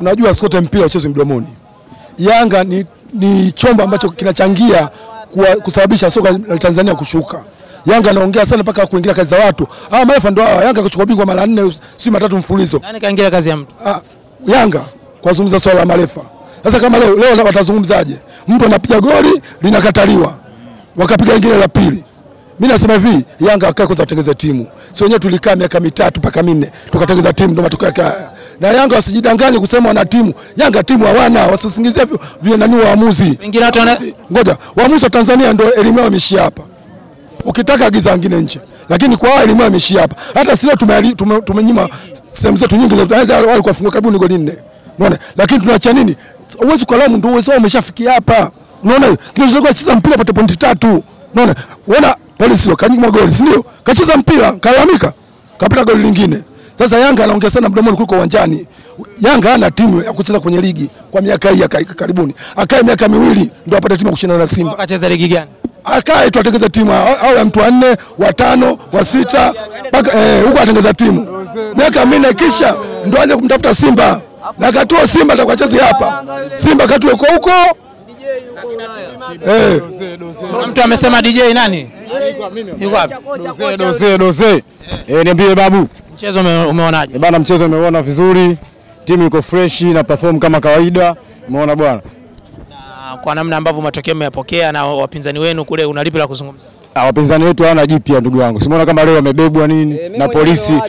Unajua sote mpira uchezo mdomoni. Yanga ni chombo ambacho kinachangia kusababisha soka la Tanzania kushuka. Yanga anaongea sana mpaka kuingilia kazi za watu. Ah, marefa ndio Yanga kuchukua bingwa mara 4 si matatu mfululizo. Nani kaingilia kazi ya mtu? Ah, Yanga kwa zungumza swala la marefa. Sasa kama leo watazungumzaje? Mtu anapiga goli linakataliwa. Wakapiga ingine la pili. Mimi nasema hivi, Yanga akae kwanza kutengeza timu. Sio wenyewe tulikaa miaka mitatu mpaka minne tukatengeza timu ndio matokeo yake. Na Yanga wasijidanganye kusema wana timu. Yanga timu hawana, wasisingizie vile nani waamuzi. Wengine watu ngoja, waamuzi wa Tanzania ndio elimu yao imeshia hapa. Ukitaka agiza wengine nje. Lakini kwa wao elimu yao imeshia hapa. Hata sisi tumenyima sehemu zetu nyingi za tunaweza wao kufunga karibu goli 4. Unaona? Lakini tunaacha nini? Uwezo kwa lamu ndio uwezo umeshafikia hapa. Unaona? Kile tulikuwa tunacheza mpira pata pointi 3. Unaona? Unaona Polisi wakanyima goli, si ndio? Kacheza mpira, kalalamika, kapita goli lingine. Sasa Yanga anaongea sana mdomoni kuliko uwanjani. Yanga hana timu ya kucheza kwenye ligi kwa miaka hii ya karibuni. Akae miaka miwili ndio apate timu kushindana na Simba. Akacheza ligi gani? Akae tu atengeza timu au ya mtu 4, wa 5, wa 6 mpaka huko atengeza timu. Miaka minne kisha ndio aje kumtafuta Simba. Na katoa Simba atakacheze hapa. Simba katoe kwa huko. Mtu amesema DJ nani? Yuko wapi? Doze. Niambie babu, mchezo umeonaje? Bana, mchezo umeona vizuri. Timu iko fresh na perform kama kawaida. Umeona bwana. Na kwa namna ambavyo matokeo yamepokea na wapinzani wenu kule unalipi la kuzungumza? Ah, wapinzani wetu hawana jipya ndugu wangu. Simuona kama leo wamebebwa nini na Polisi.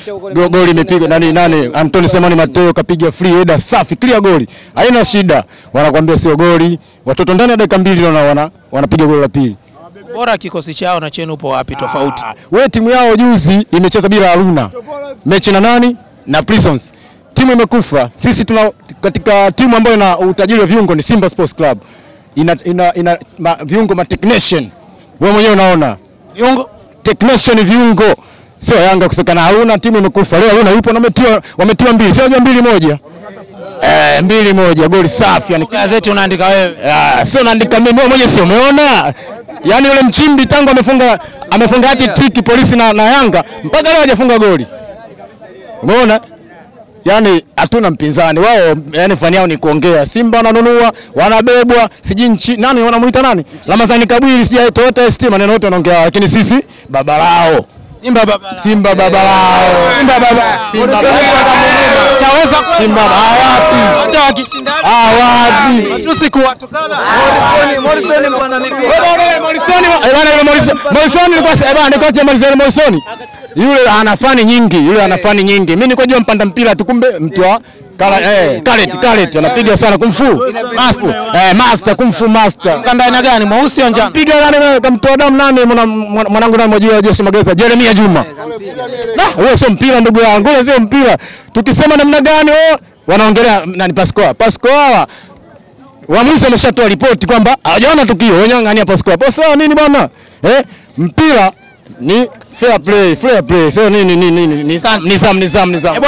Goli imepigwa nani? Antoni Semani Mateo kapiga free header safi, clear goli. Haina shida. Wanakuambia sio goli. Watoto ndani ya dakika 2 ndio wanapiga goli la pili. Bora kikosi chao na chenu upo wapi tofauti? Wewe timu yao juzi imecheza bila Aruna. Mechi na nani? Na Prisons. Timu imekufa. Sisi tuna katika timu ambayo ina utajiri wa viungo ni Simba Sports Club. Ina viungo ma technician. Wewe mwenyewe unaona. Viungo technician viungo. Sio Yanga kusekana Aruna, timu imekufa. Leo Aruna yupo na wametiwa 2. Sio 2-1. 2-1 goli safi. Yani gazeti unaandika wewe. Sio naandika mimi, wewe mwenyewe sio umeona. Yaani yule Nchimbi tangu amefunga hat-trick Polisi na Yanga mpaka leo hajafunga goli. Umeona? Yaani hatuna mpinzani. Wao yaani fani yao ni kuongea. Simba wananunua, wanabebwa, siji nani wanamuita nani? Ramazani Kabwili sija Toyota ST maneno yote wanaongea, lakini sisi baba lao. Simba baba lao. Simba baba lao. Simba baba. Simba baba. Taweza Simba wapi? Hata wakishindana. Wapi? Hatusikuwa tukana. Morrison bwana ni. Morrison yule ana fani nyingi, Mimi niko jua mpanda mpira tu kumbe mtu wa Kalet anapiga sana kumfu. Master. Kanda ina gani? Mweusi au njano? Piga gani kamtoa damu nani mwanangu nani mmoja Jesse Mageza, Jeremia Juma. Na wewe sio mpira ndugu yangu, wewe sio mpira. Tukisema namna gani wao wanaongelea nani Pascoa? Pascoa waamuzi wameshatoa ripoti kwamba hawajaona tukio. Wenyewe ngania Pascoa. Pascoa nini bwana? Mpira ni fair play, sio nini. Nizam.